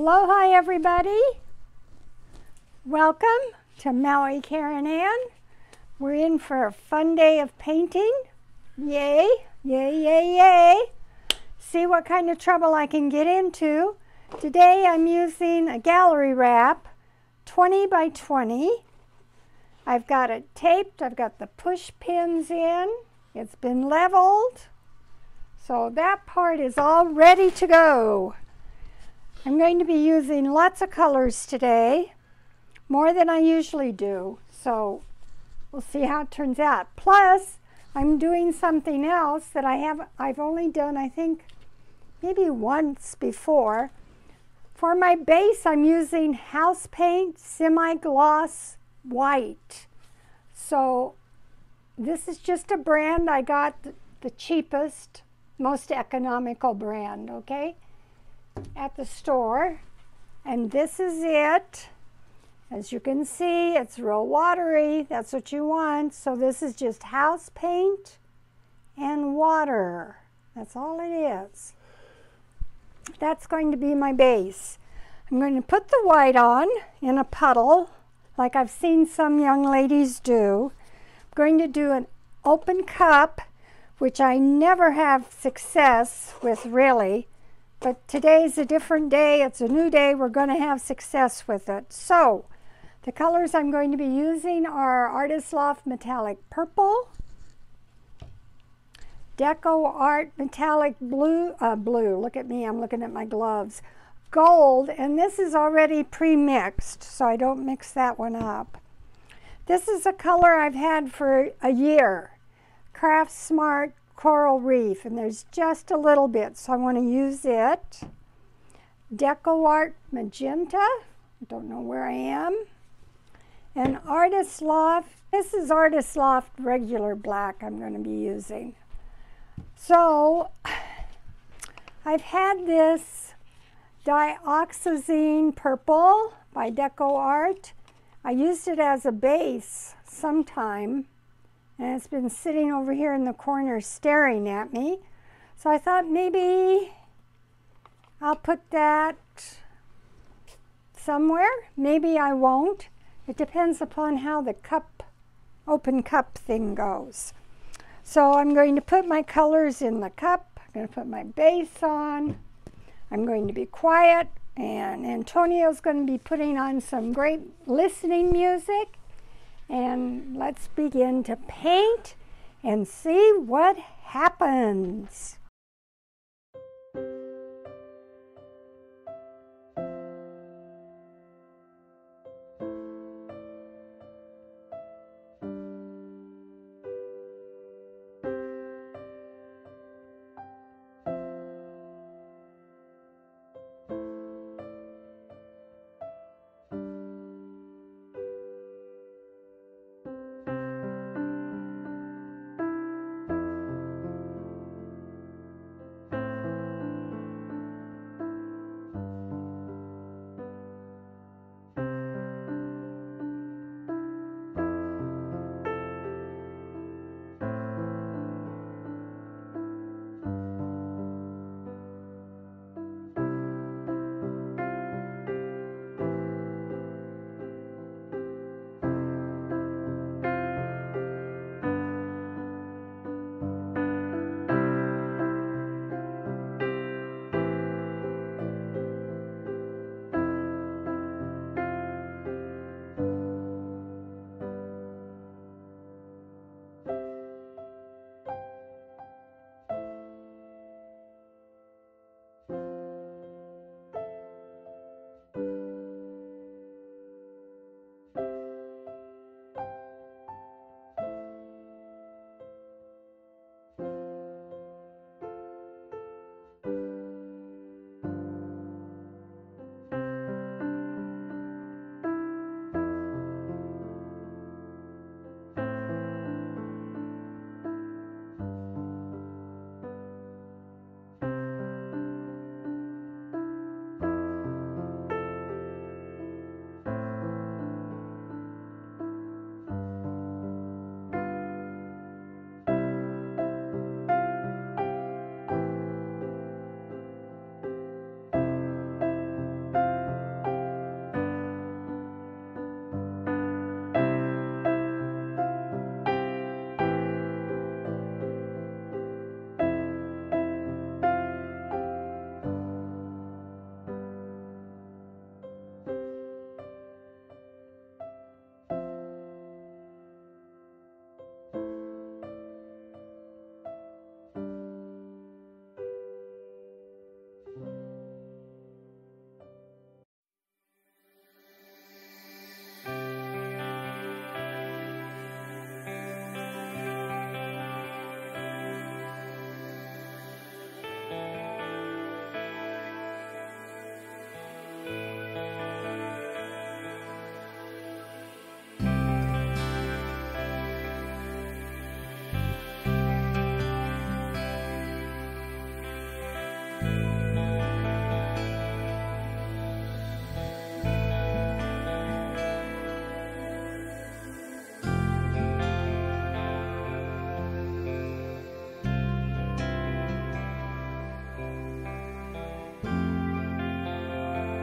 Aloha everybody. Welcome to Maui Karen Ann. We're in for a fun day of painting. Yay, yay, yay, yay. See what kind of trouble I can get into. Today I'm using a gallery wrap, 20 by 20. I've got it taped, I've got the push pins in, it's been leveled. So that part is all ready to go. I'm going to be using lots of colors today, more than I usually do, so we'll see how it turns out. Plus, I'm doing something else that I've only done, I think, maybe once before. For my base, I'm using House Paint Semi-Gloss White. So this is just a brand I got, the cheapest, most economical brand, okay? At the store, and this is it. As you can see, it's real watery. That's what you want. So this is just house paint and water. That's all it is. That's going to be my base. I'm going to put the white on in a puddle like I've seen some young ladies do. I'm going to do an open cup, which I never have success with really. But today's a different day, it's a new day, we're going to have success with it. So, the colors I'm going to be using are Artist's Loft Metallic Purple, Deco Art Metallic Blue, look at me, I'm looking at my gloves, Gold, and this is already pre-mixed, so I don't mix that one up. This is a color I've had for a year, Craft Smart, Coral Reef, and there's just a little bit, so I want to use it. Deco Art Magenta, I don't know where I am. And Artist's Loft, this is Artist's Loft regular black I'm going to be using. So, I've had this Dioxazine Purple by Deco Art. I used it as a base sometime. And it's been sitting over here in the corner staring at me. So I thought maybe I'll put that somewhere. Maybe I won't. It depends upon how the cup, open cup thing goes. So I'm going to put my colors in the cup. I'm going to put my base on. I'm going to be quiet. And Antonio's going to be putting on some great listening music. And let's begin to paint and see what happens.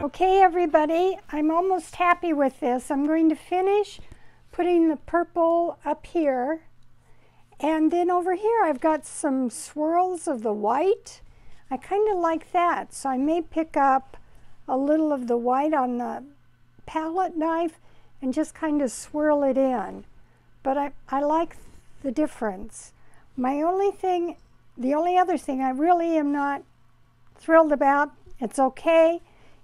Okay everybody, I'm almost happy with this. I'm going to finish putting the purple up here, and then over here I've got some swirls of the white. I kind of like that, so I may pick up a little of the white on the palette knife and just kind of swirl it in. But I like the difference. The only other thing I really am not thrilled about, it's okay,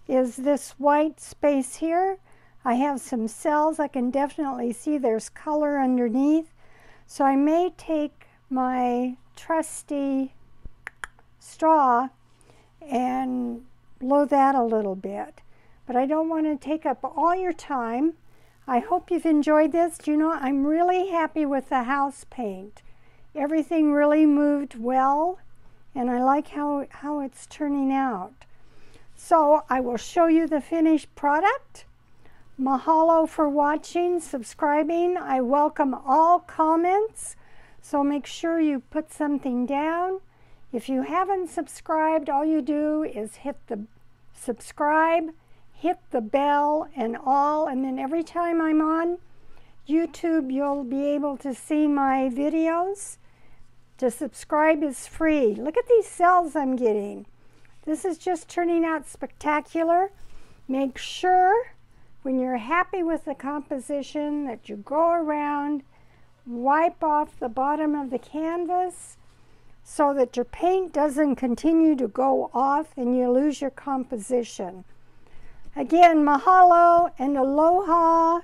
is this white space here. I have some cells. I can definitely see there's color underneath. So I may take my trusty straw and blow that a little bit. But I don't want to take up all your time. I hope you've enjoyed this. You know, I'm really happy with the house paint. Everything really moved well, and I like how it's turning out. So I will show you the finished product. Mahalo for watching, subscribing. I welcome all comments, so make sure you put something down. If you haven't subscribed, all you do is hit the subscribe, hit the bell and all, and then every time I'm on YouTube, you'll be able to see my videos. To subscribe is free. Look at these cells I'm getting. This is just turning out spectacular. Make sure when you're happy with the composition that you go around, wipe off the bottom of the canvas so that your paint doesn't continue to go off and you lose your composition. Again, mahalo and aloha.